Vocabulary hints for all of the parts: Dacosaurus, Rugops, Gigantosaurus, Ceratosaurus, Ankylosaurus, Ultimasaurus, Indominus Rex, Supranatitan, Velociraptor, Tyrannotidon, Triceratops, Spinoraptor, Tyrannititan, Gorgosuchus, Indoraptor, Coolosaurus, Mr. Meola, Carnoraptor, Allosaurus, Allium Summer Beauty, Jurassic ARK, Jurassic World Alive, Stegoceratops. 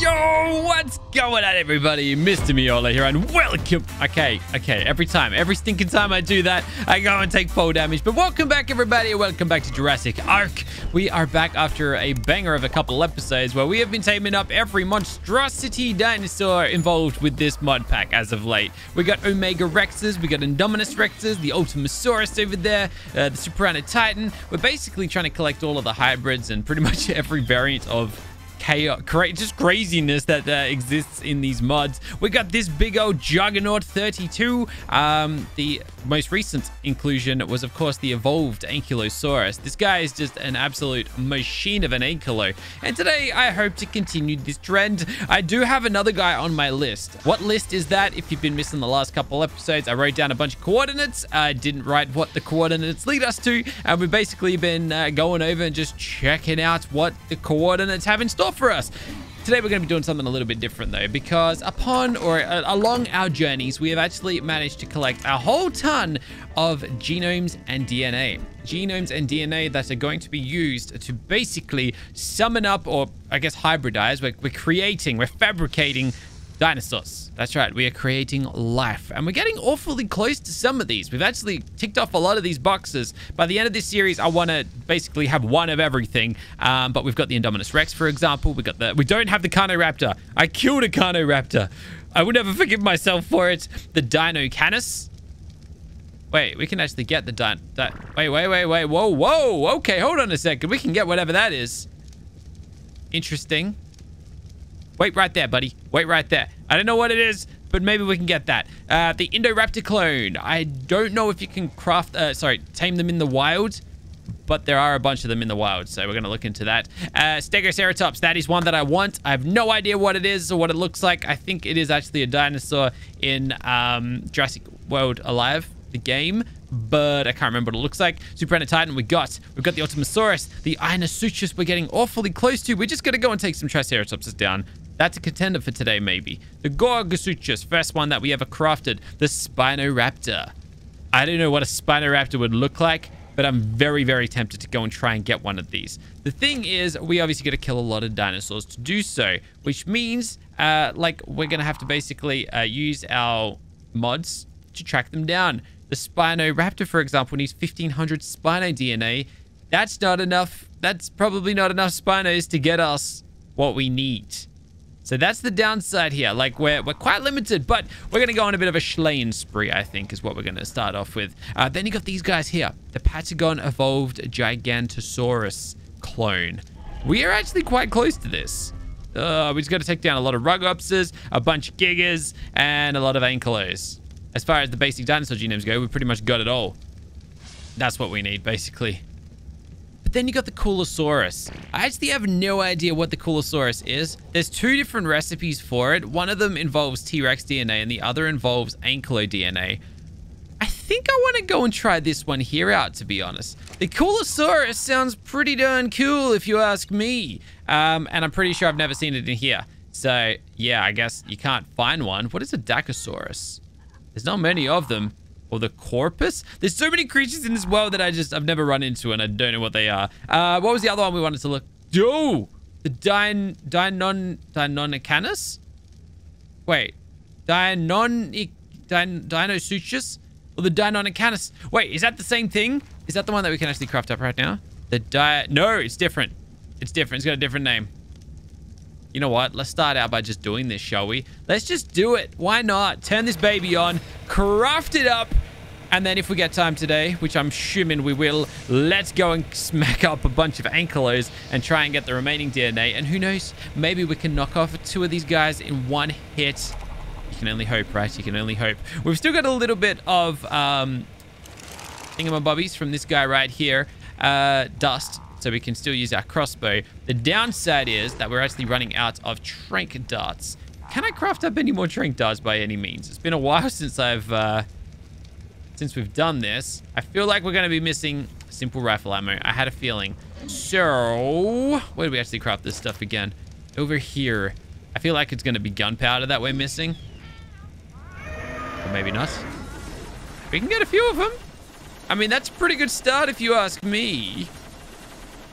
Yo, what's going on, everybody? Mr. Meola here, and welcome. Okay, every stinking time I do that, I go and take full damage. But welcome back, everybody. Welcome back to Jurassic Ark. We are back after a banger of a couple episodes where we have been taming up every monstrosity dinosaur involved with this mod pack as of late. We got Omega Rexes, we got Indominus Rexes, the Ultimasaurus over there, the Tyrannotidon. We're basically trying to collect all of the hybrids and pretty much every variant of chaos, just craziness that exists in these mods. We got this big old Juggernaut 32. The most recent inclusion was, of course, the evolved Ankylosaurus. This guy is just an absolute machine of an Ankylo. And today, I hope to continue this trend. I do have another guy on my list. What list is that? If you've been missing the last couple episodes, I wrote down a bunch of coordinates. I didn't write what the coordinates lead us to. And we've basically been going over and just checking out what the coordinates have in store for us. Today we're going to be doing something a little bit different though, because upon or along our journeys, we have actually managed to collect a whole ton of genomes and DNA. Genomes and DNA that are going to be used to basically summon up, or I guess hybridize. We're creating, we're fabricating dinosaurs. That's right, we are creating life, and we're getting awfully close to some of these. We've actually ticked off a lot of these boxes. By the end of this series, I want to basically have one of everything, but we've got the Indominus Rex, for example. We don't have the Carnoraptor. I killed a Carnoraptor. I would never forgive myself for it. The DEINONYCANIS. Wait, we can actually get the wait. Whoa. Okay, hold on a second. We can get whatever that is. Interesting. Wait right there, buddy. Wait right there. I don't know what it is, but maybe we can get that. The Indoraptor clone. I don't know if you can tame them in the wild, but there are a bunch of them in the wild, so we're going to look into that. Stegoceratops. That is one that I want. I have no idea what it is or what it looks like. I think it is actually a dinosaur in Jurassic World Alive, the game, but I can't remember what it looks like. Tyrannotidon, we've got the Ultimasaurus, the Inosuchus. We're getting awfully close to. We're just going to go and take some Triceratopses down. That's a contender for today, maybe. The Gorgosuchus, first one that we ever crafted. The Spinoraptor. I don't know what a Spinoraptor would look like, but I'm very, very tempted to go and try and get one of these. The thing is, we obviously got to kill a lot of dinosaurs to do so, which means, we're going to have to basically use our mods to track them down. The Spinoraptor, for example, needs 1,500 Spino DNA. That's not enough. That's probably not enough Spinos to get us what we need. So that's the downside here. We're quite limited, but we're going to go on a bit of a Schlein spree, I think, is what we're going to start off with. Then you got these guys here. The Patagon Evolved Gigantosaurus clone. We are actually quite close to this. We just got to take down a lot of Rugopses, a bunch of Gigas, and a lot of Ankylos. As far as the basic dinosaur genomes go, we've pretty much got it all. That's what we need, basically. Then you got the Coolosaurus. I actually have no idea what the Coolosaurus is. There's two different recipes for it. One of them involves T-Rex DNA and the other involves Ankylo DNA. I think I want to go and try this one here out, to be honest. The Coolosaurus sounds pretty darn cool, if you ask me. And I'm pretty sure I've never seen it in here. So, yeah, I guess you can't find one. What is a Dacosaurus? There's not many of them. Or the Corpus? There's so many creatures in this world that I've never run into, and I don't know what they are. What was the other one we wanted to look? Oh, the Deinonycanus? Wait, Dinosuchus? Or the Deinonycanus? Wait, is that the same thing? Is that the one that we can actually craft up right now? No, it's different. It's different. It's got a different name. You know what? Let's start out by just doing this, shall we? Let's just do it. Why not? Turn this baby on, craft it up, and then if we get time today, which I'm assuming we will, let's go and smack up a bunch of Ankylos and try and get the remaining DNA. And who knows? Maybe we can knock off two of these guys in one hit. You can only hope, right? You can only hope. We've still got a little bit of thingamabobbies from this guy right here. Dust. So we can still use our crossbow. The downside is that we're actually running out of tranq darts. Can I craft up any more tranq darts by any means? It's been a while since we've done this. I feel like we're going to be missing simple rifle ammo. I had a feeling. So where do we actually craft this stuff again? Over here. I feel like it's going to be gunpowder that we're missing. Or maybe not. We can get a few of them. I mean, that's a pretty good start if you ask me.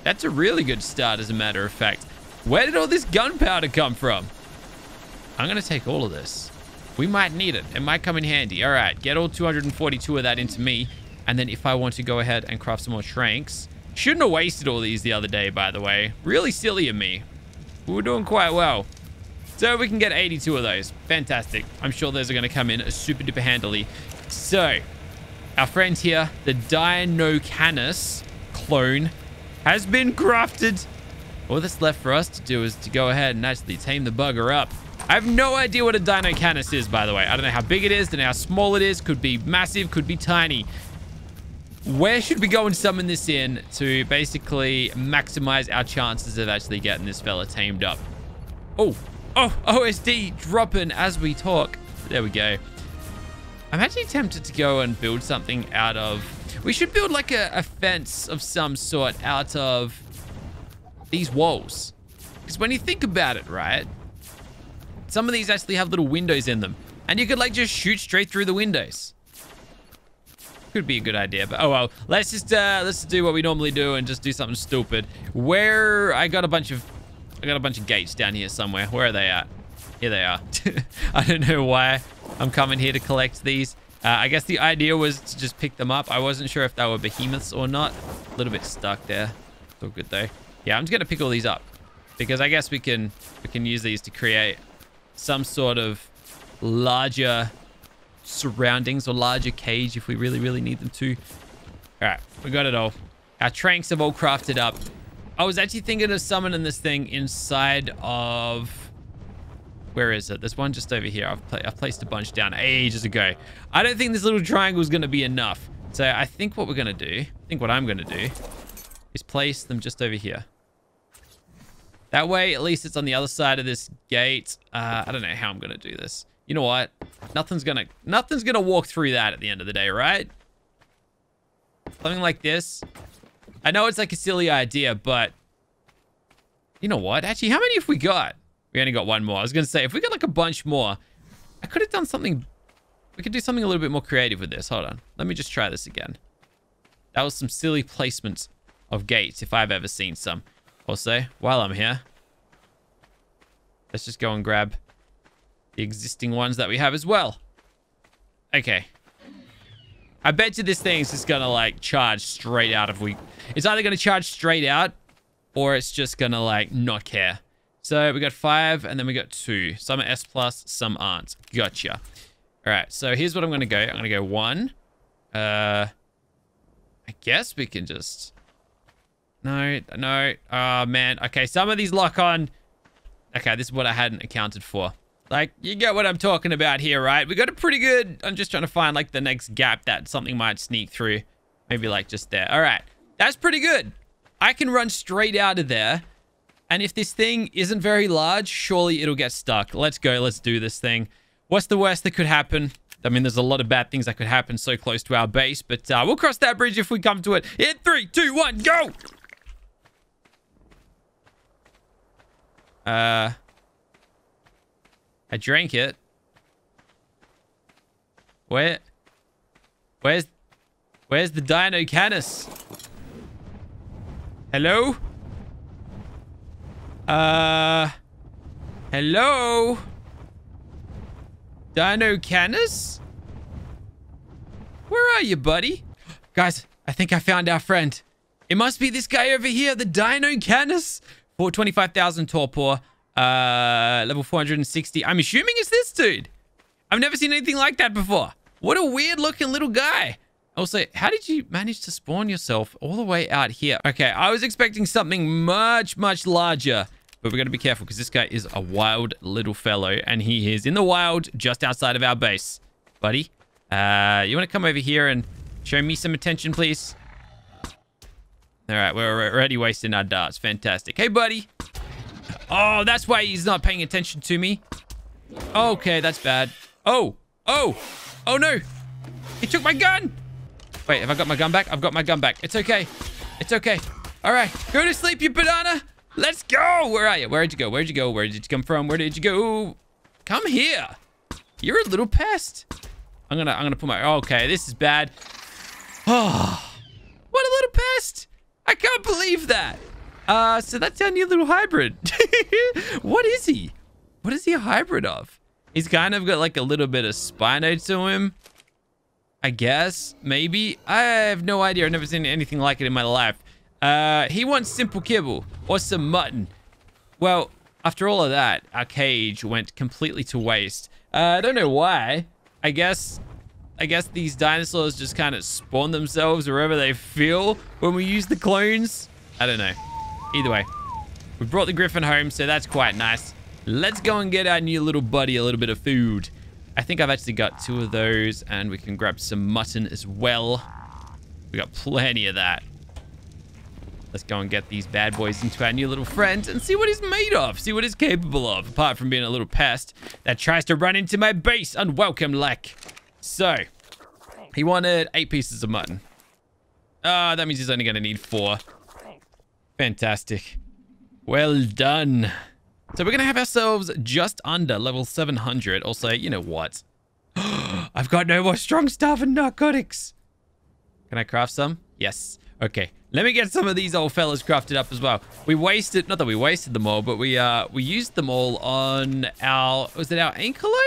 That's a really good start, as a matter of fact. Where did all this gunpowder come from? I'm gonna take all of this. We might need it. It might come in handy. All right, get all 242 of that into me, and then if I want to go ahead and craft some more shrinks. Shouldn't have wasted all these the other day, by the way. Really silly of me. We were doing quite well. So we can get 82 of those. Fantastic. I'm sure those are going to come in super duper handily. So our friend here, the DEINONYCANIS clone, has been crafted. All that's left for us to do is to go ahead and actually tame the bugger up. I have no idea what a DEINONYCANIS is, by the way. I don't know how big it is, don't know how small it is. Could be massive, could be tiny. Where should we go and summon this in to basically maximize our chances of actually getting this fella tamed up? Oh, oh, OSD dropping as we talk. There we go. I'm actually tempted to go and build something out of... We should build like a fence of some sort out of these walls. Because when you think about it, right? Some of these actually have little windows in them. And you could like just shoot straight through the windows. Could be a good idea, but oh well. Let's just let's do what we normally do and just do something stupid. Where I got a bunch of gates down here somewhere. Where are they at? Here they are. I don't know why I'm coming here to collect these. I guess the idea was to just pick them up. I wasn't sure if they were behemoths or not. A little bit stuck there. It's all good though. Yeah, I'm just gonna pick all these up because I guess we can use these to create some sort of larger surroundings or larger cage if we really need them to. All right, we got it all. Our tranks have all crafted up. I was actually thinking of summoning this thing inside of, where is it? There's one just over here. I've placed a bunch down ages ago. I don't think this little triangle is going to be enough, so I think what we're going to do, I think what I'm going to do is place them just over here. That way at least it's on the other side of this gate. I don't know how I'm going to do this. You know what? Nothing's gonna walk through that at the end of the day, right? Something like this. I know it's like a silly idea, but you know what? Actually, how many have we got? We only got one more. I was gonna say, if we got like a bunch more, I could have done something. We could do something a little bit more creative with this. Hold on. Let me just try this again. That was some silly placements of gates, if I've ever seen some. Also, while I'm here, let's just go and grab the existing ones that we have as well. Okay. I bet you this thing's just gonna like charge straight out if we... It's either gonna charge straight out or it's just gonna like not care. So we got 5 and then we got 2. Some are S+, some aren't. Gotcha. All right, so here's what I'm gonna go. I'm gonna go 1. I guess we can just... No. Oh, man. Okay, some of these lock on. Okay, this is what I hadn't accounted for. Like, you get what I'm talking about here, right? We got a pretty good... I'm just trying to find, like, the next gap that something might sneak through. Maybe, like, just there. All right. That's pretty good. I can run straight out of there. And if this thing isn't very large, surely it'll get stuck. Let's go. Let's do this thing. What's the worst that could happen? I mean, there's a lot of bad things that could happen so close to our base. But we'll cross that bridge if we come to it. In 3, 2, 1, go! I drank it. Where's the DEINONYCANIS? Hello? Hello? DEINONYCANIS? Where are you, buddy? Guys, I think I found our friend. It must be this guy over here, the DEINONYCANIS. 425,000 torpor. Level 460. I'm assuming it's this dude. I've never seen anything like that before. What a weird looking little guy. Also, how did you manage to spawn yourself all the way out here? Okay, I was expecting something much larger, but we're gonna be careful because this guy is a wild little fellow and he is in the wild just outside of our base. Buddy, you want to come over here and show me some attention, please? All right, we're already wasting our darts. Fantastic. Hey, buddy. Oh, that's why he's not paying attention to me. Okay, that's bad. Oh no. He took my gun. Wait, have I got my gun back? I've got my gun back. It's okay. All right, go to sleep, you banana. Let's go. Where are you? Where'd you go? Where did you come from? Where did you go? Come here. You're a little pest. I'm gonna put my... Okay, this is bad. Oh, what a little pest. I can't believe that. So that's our new little hybrid. What is he? What is he a hybrid of? He's kind of got like a little bit of Spino to him, I guess. Maybe. I have no idea. I've never seen anything like it in my life. He wants simple kibble or some mutton. Well, after all of that, our cage went completely to waste. I don't know why. I guess these dinosaurs just kind of spawn themselves wherever they feel when we use the clones. I don't know. Either way, we brought the griffin home, so that's quite nice. Let's go and get our new little buddy a little bit of food. I think I've actually got 2 of those, and we can grab some mutton as well. We got plenty of that. Let's go and get these bad boys into our new little friend and see what he's made of. See what he's capable of, apart from being a little pest that tries to run into my base unwelcome like. So, he wanted 8 pieces of mutton. That means he's only going to need 4. Fantastic. Well done. So, we're going to have ourselves just under level 700. Also, you know what? I've got no more strong stuff and narcotics. Can I craft some? Yes. Okay. Let me get some of these old fellas crafted up as well. We wasted, not that we wasted them all, but we used them all on our, was it our Ankylo?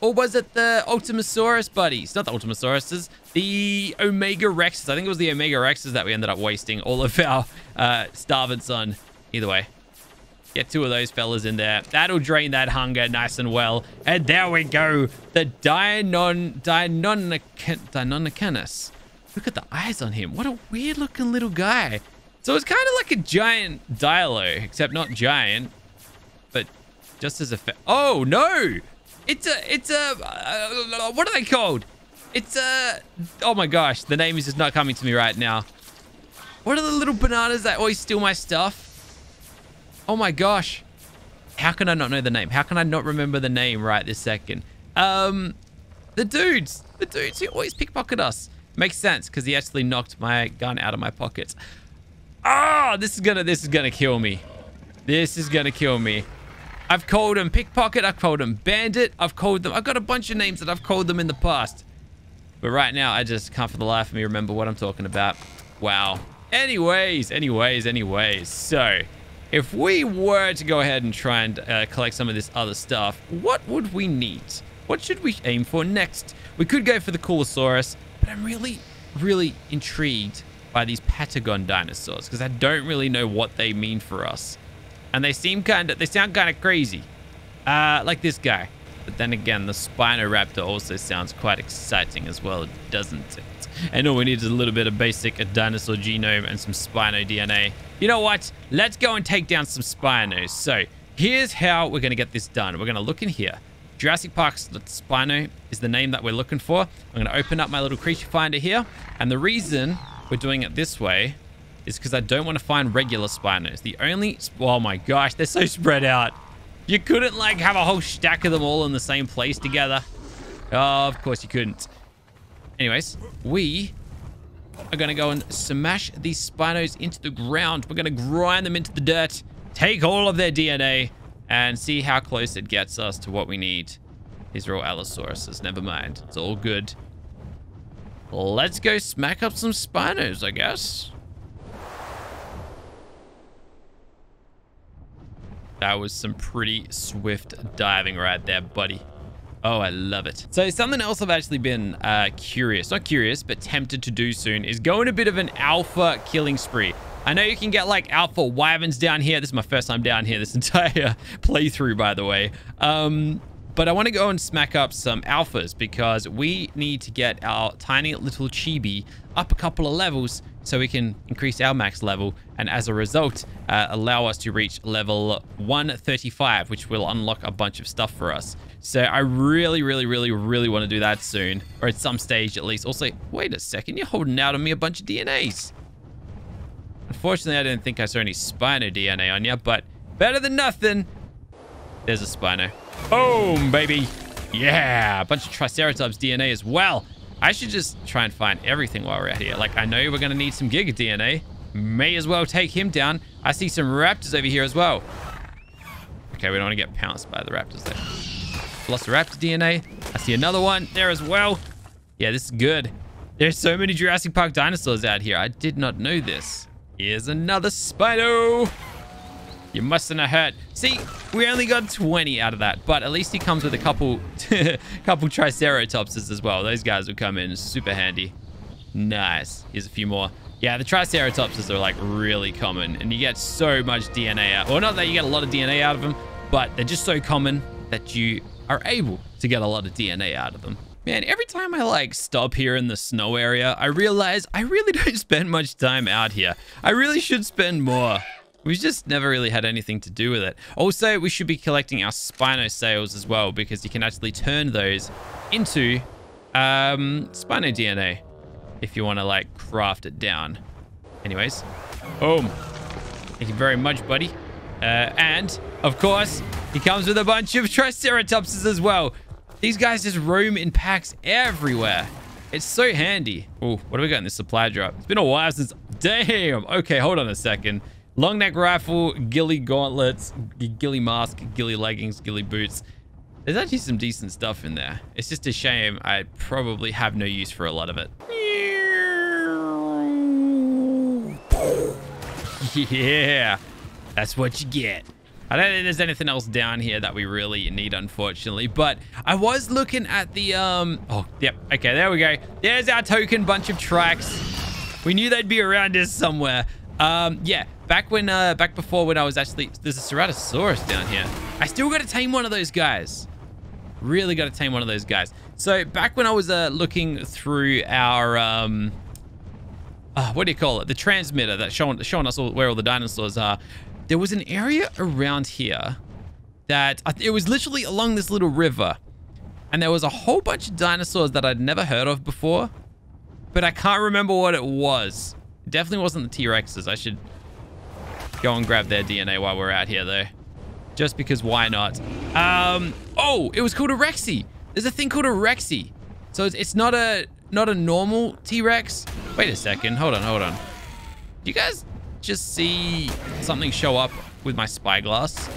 Or was it the Ultimosaurus buddies? Not the Ultimosauruses, the Omega Rexes. I think it was the Omega Rexes that we ended up wasting all of our starvants on. Either way, get 2 of those fellas in there. That'll drain that hunger nice and well. And there we go. The Deinonycanis. Look at the eyes on him. What a weird looking little guy. So it's kind of like a giant Dilo, except not giant, but just as a oh no! It's a what are they called? It's a, oh my gosh, the name is just not coming to me right now. What are the little bananas that always steal my stuff? Oh my gosh. How can I not know the name? How can I not remember the name right this second? The dudes who always pickpocket us. Makes sense, because he actually knocked my gun out of my pocket. Ah, this is gonna kill me. This is gonna kill me. I've called him pickpocket. I've called him bandit. I've got a bunch of names that I've called them in the past. But right now, I just can't for the life of me remember what I'm talking about. Wow. Anyways. So, if we were to go ahead and try and collect some of this other stuff, what would we need? What should we aim for next? We could go for the Coolosaurus. But I'm really, really intrigued by these Patagon dinosaurs because I don't really know what they mean for us. And they sound kind of crazy. Like this guy. But then again, the Spinoraptor also sounds quite exciting as well, doesn't it? And all we need is a little bit of basic dinosaur genome and some Spino DNA. You know what? Let's go and take down some Spinos. So here's how we're going to get this done. We're going to look in here. Jurassic Park's Spino is the name that we're looking for. I'm going to open up my little creature finder here. And the reason we're doing it this way is because I don't want to find regular Spinos. Oh my gosh, they're so spread out. You couldn't like have a whole stack of them all in the same place together. Oh, of course you couldn't. Anyways, we are going to go and smash these Spinos into the ground. We're going to grind them into the dirt. Take all of their DNA. And see how close it gets us to what we need. These are all Allosauruses. Never mind. It's all good. Let's go smack up some Spinos, I guess. That was some pretty swift diving right there, buddy. Oh, I love it. So something else I've actually been not curious, but tempted to do soon is go on a bit of an alpha killing spree. I know you can get like alpha wyverns down here. This is my first time down here this entire playthrough, by the way. But I want to go and smack up some alphas because we need to get our tiny little chibi up a couple of levels so we can increase our max level. And as a result, allow us to reach level 135, which will unlock a bunch of stuff for us. So I really want to do that soon, or at some stage at least. Also, wait a second, you're holding out on me a bunch of DNAs. Unfortunately, I didn't think I saw any Spino DNA on you, but better than nothing. There's a Spino. Boom, baby. Yeah, a bunch of Triceratops DNA as well. I should just try and find everything while we're out here. Like, I know we're going to need some Giga DNA. May as well take him down. I see some raptors over here as well. Okay, we don't want to get pounced by the raptors there. Velociraptor DNA. I see another one there as well. Yeah, this is good. There's so many Jurassic Park dinosaurs out here. I did not know this. Here's another spider. You mustn't have hurt. See, we only got 20 out of that, but at least he comes with a couple triceratopses as well. Those guys will come in super handy. Nice. Here's a few more. Yeah, the triceratopses are like really common, and you get so much DNA out. Well, not that you get a lot of DNA out of them, but they're just so common that you are able to get a lot of DNA out of them. Man, every time I like stop here in the snow area, I realize I really don't spend much time out here. I really should spend more. We've just never really had anything to do with it. Also, we should be collecting our Spino Sails as well, because you can actually turn those into Spino DNA if you want to like craft it down. Anyways, boom. Thank you very much, buddy. And of course, he comes with a bunch of Triceratopses as well. These guys just roam in packs everywhere. It's so handy. Oh, what do we got in this supply drop? It's been a while since... Damn. Okay, hold on a second. Long neck rifle, ghillie gauntlets, ghillie mask, ghillie leggings, ghillie boots. There's actually some decent stuff in there. It's just a shame I probably have no use for a lot of it. Yeah, that's what you get. I don't think there's anything else down here that we really need, unfortunately, but I was looking at the, oh, yep. Okay, there we go. There's our token bunch of tracks. We knew they'd be around us somewhere. Yeah, back before when I was actually, there's a Ceratosaurus down here. I still got to tame one of those guys. Really got to tame one of those guys. So back when I was looking through our, what do you call it? The transmitter that's showing us all, where all the dinosaurs are. There was an area around here that it was literally along this little river, and there was a whole bunch of dinosaurs that I'd never heard of before, but I can't remember what it was. It definitely wasn't the T-Rexes. I should go and grab their DNA while we're out here though, just because why not? Oh, it was called a Rexy. There's a thing called a Rexy. So it's not a normal T-Rex. Wait a second. Hold on. You guys just see something show up with my spyglass?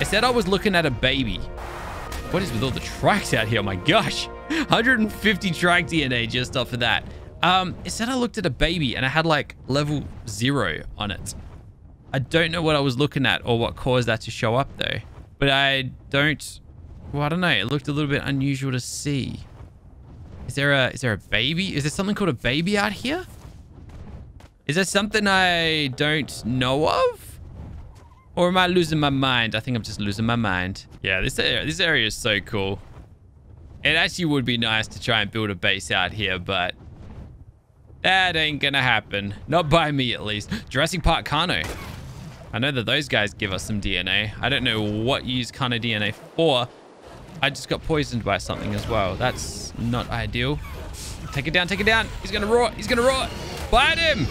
It said I was looking at a baby. What is with all the tracks out here? Oh my gosh, 150 track DNA just off of that. It said I looked at a baby and I had like level 0 on it. I don't know what I was looking at or what caused that to show up though, but I don't know. It looked a little bit unusual to see. Is there a baby? Is there something called a baby out here? Is there something I don't know of? Or am I losing my mind? I think I'm just losing my mind. Yeah, this area is so cool. It actually would be nice to try and build a base out here, but that ain't gonna happen. Not by me, at least. Jurassic Park Kano. I know that those guys give us some DNA. I don't know what you use Kano DNA for. I just got poisoned by something as well. That's not ideal. Take it down. He's gonna roar. Bite him.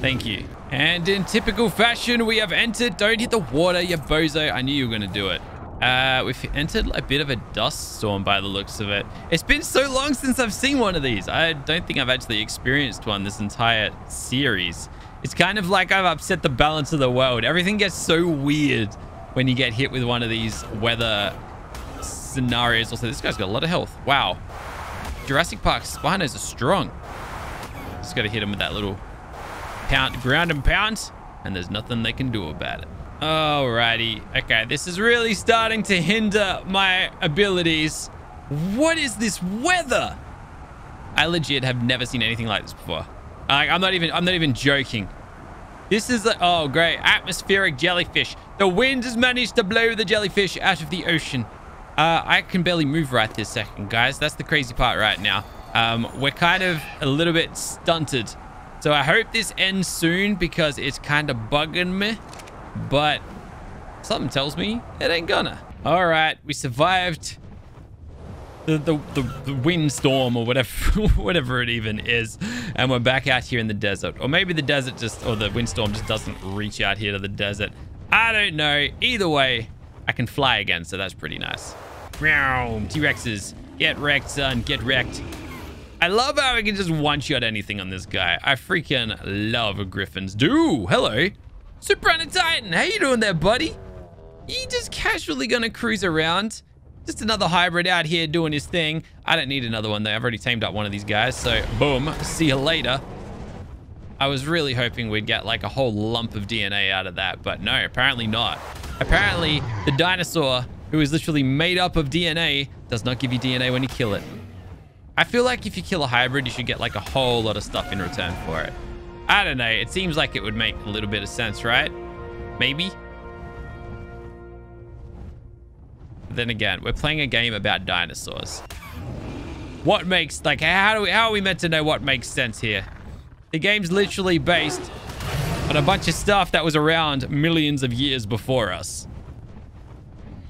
Thank you. And in typical fashion, we have entered. Don't hit the water, you bozo. I knew you were going to do it. We've entered a bit of a dust storm by the looks of it. It's been so long since I've seen one of these. I don't think I've actually experienced one this entire series. It's kind of like I've upset the balance of the world. Everything gets so weird when you get hit with one of these weather scenarios. Also, this guy's got a lot of health. Wow. Jurassic Park Spinos are strong. Just got to hit him with that little pound, ground and pound, and there's nothing they can do about it. Alrighty. Okay, this is really starting to hinder my abilities. What is this weather? I legit have never seen anything like this before. I'm not even joking. This is like, oh great, atmospheric jellyfish. The wind has managed to blow the jellyfish out of the ocean. I can barely move right this second, guys. That's the crazy part right now. We're kind of a little bit stunted, so I hope this ends soon because it's kind of bugging me, but something tells me it ain't gonna. All right, we survived the windstorm or whatever whatever it even is, and we're back out here in the desert. Or maybe the desert just, or the windstorm just doesn't reach out here to the desert. I don't know. Either way, I can fly again, so that's pretty nice. T-Rexes, get wrecked, son, get wrecked. I love how I can just one-shot anything on this guy. I freaking love griffins. Dude, hello. Supranatitan, how you doing there, buddy? You just casually gonna cruise around. Just another hybrid out here doing his thing. I don't need another one though. I've already tamed up one of these guys, so boom. See you later. I was really hoping we'd get like a whole lump of DNA out of that, but no, apparently not. Apparently, the dinosaur, who is literally made up of DNA, does not give you DNA when you kill it. I feel like if you kill a hybrid, you should get like a whole lot of stuff in return for it. I don't know. It seems like it would make a little bit of sense, right? Maybe. Then again, we're playing a game about dinosaurs. What makes, like, how are we meant to know what makes sense here? The game's literally based on a bunch of stuff that was around millions of years before us.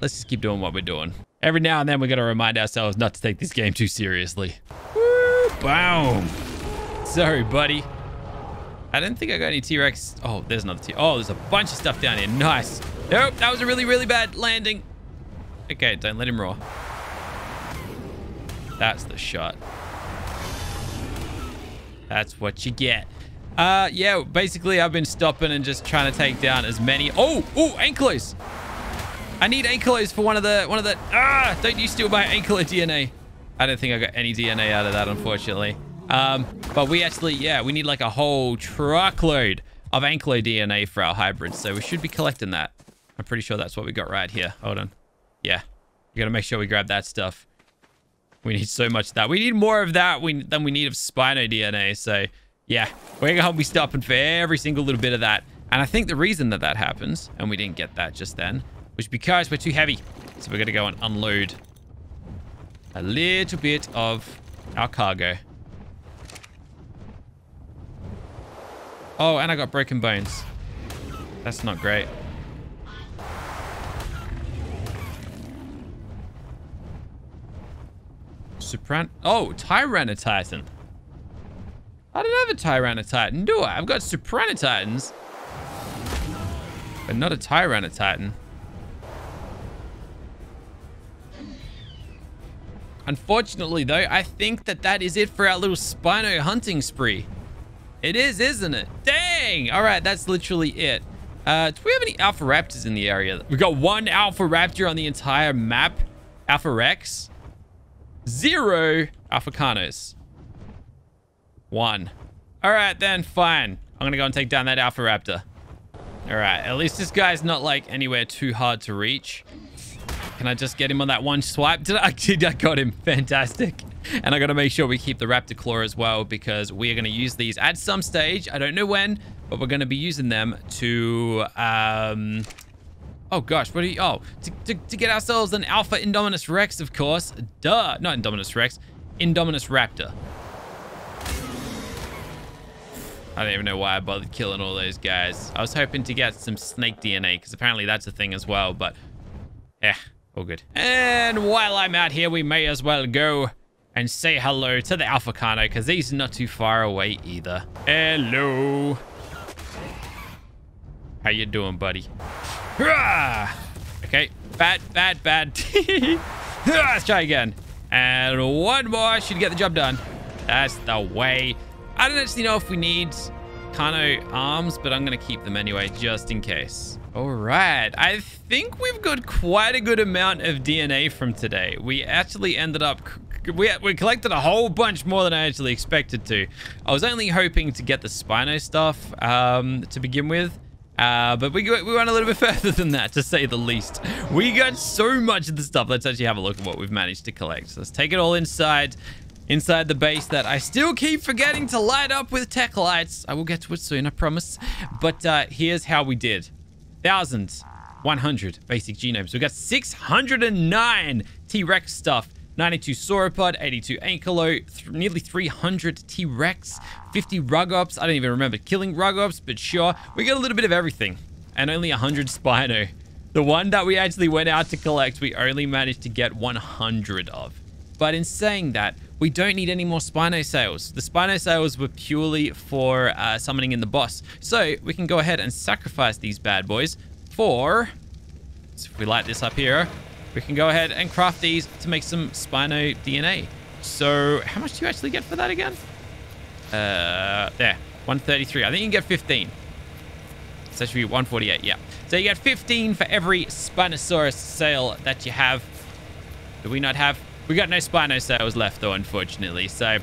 Let's just keep doing what we're doing. Every now and then, we're going to remind ourselves not to take this game too seriously. Woo, boom. Sorry, buddy. I didn't think I got any T-Rex. Oh, there's another T. Oh, there's a bunch of stuff down here. Nice. Nope, that was a really, really bad landing. Okay, don't let him roar. That's the shot. That's what you get. Yeah, basically, I've been stopping and just trying to take down as many. Oh, ankylos. I need ankylos for one of the. Ah, don't you steal my ankylo DNA. I don't think I got any DNA out of that, unfortunately. But we actually, yeah, we need like a whole truckload of ankylo DNA for our hybrids. So we should be collecting that. I'm pretty sure that's what we got right here. Hold on. Yeah, we got to make sure we grab that stuff. We need so much of that. We need more of that than we need of Spino DNA. So yeah, we're going to be stopping for every single little bit of that. And I think the reason that happens, and we didn't get that just then, was because we're too heavy. So we're going to go and unload a little bit of our cargo. Oh, and I got broken bones. That's not great. Tyrannititan. I don't have a Tyrannititan, do I? I've got Supranititans, but not a Tyrannititan. Unfortunately, though, I think that is it for our little Spino hunting spree. It is, isn't it? Dang! All right, that's literally it. Do we have any Alpha Raptors in the area? We got one Alpha Raptor on the entire map. Alpha Rex. 0 Alpha Canos. 1. All right, then, fine. I'm going to go and take down that Alpha Raptor. All right, at least this guy's not, like, anywhere too hard to reach. Can I just get him on that one swipe? I got him. Fantastic. And I got to make sure we keep the Raptor Claw as well, because we are going to use these at some stage. I don't know when, but we're going to be using them to... Oh, gosh. What are you... Oh, to get ourselves an Alpha Indominus Rex, of course. Duh. Not Indominus Rex. Indominus Raptor. I don't even know why I bothered killing all those guys. I was hoping to get some snake DNA, because apparently that's a thing as well, but... yeah, all good. And while I'm out here, we may as well go and say hello to the Alpha Cano, because he's not too far away either. Hello. How you doing, buddy? Okay, bad. Let's try again. And one more should get the job done. That's the way. I don't actually know if we need Kano arms, but I'm going to keep them anyway, just in case. All right. I think we've got quite a good amount of DNA from today. We actually ended up... We collected a whole bunch more than I actually expected to. I was only hoping to get the Spino stuff to begin with. But we went a little bit further than that, to say the least. We got so much of the stuff. Let's actually have a look at what we've managed to collect. So let's take it all inside the base that I still keep forgetting to light up with tech lights. I will get to it soon, I promise. But here's how we did. 1,100 basic genomes. We got 609 T-Rex stuff. 92 sauropod, 82 ankylo, nearly 300 T-Rex, 50 rugops. I don't even remember killing rugops, but sure. We got a little bit of everything. And only 100 Spino. The one that we actually went out to collect, we only managed to get 100 of. But in saying that, we don't need any more Spino sales. The Spino sales were purely for summoning in the boss. So we can go ahead and sacrifice these bad boys for... So if we light this up here... we can go ahead and craft these to make some Spino DNA. So how much do you actually get for that again? There, 133. I think you can get 15. So that should be 148, yeah. So you get 15 for every Spinosaurus sale that you have. Do we not have? We got no Spino sales left though, unfortunately. So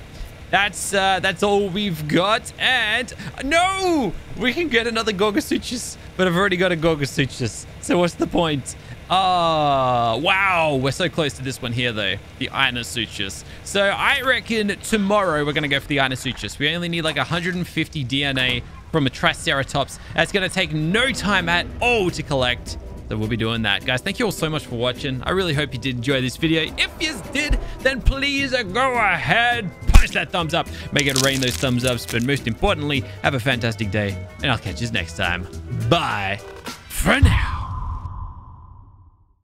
That's all we've got. And no, we can get another Gorgosuchus, but I've already got a Gorgosuchus, so what's the point? Oh, wow. We're so close to this one here, though. The Inosuchus. So I reckon tomorrow we're going to go for the Inosuchus. We only need like 150 DNA from a Triceratops. That's going to take no time at all to collect. So we'll be doing that. Guys, thank you all so much for watching. I really hope you did enjoy this video. If you did, then please go ahead, punch that thumbs up. Make it rain those thumbs ups. But most importantly, have a fantastic day. And I'll catch you next time. Bye for now.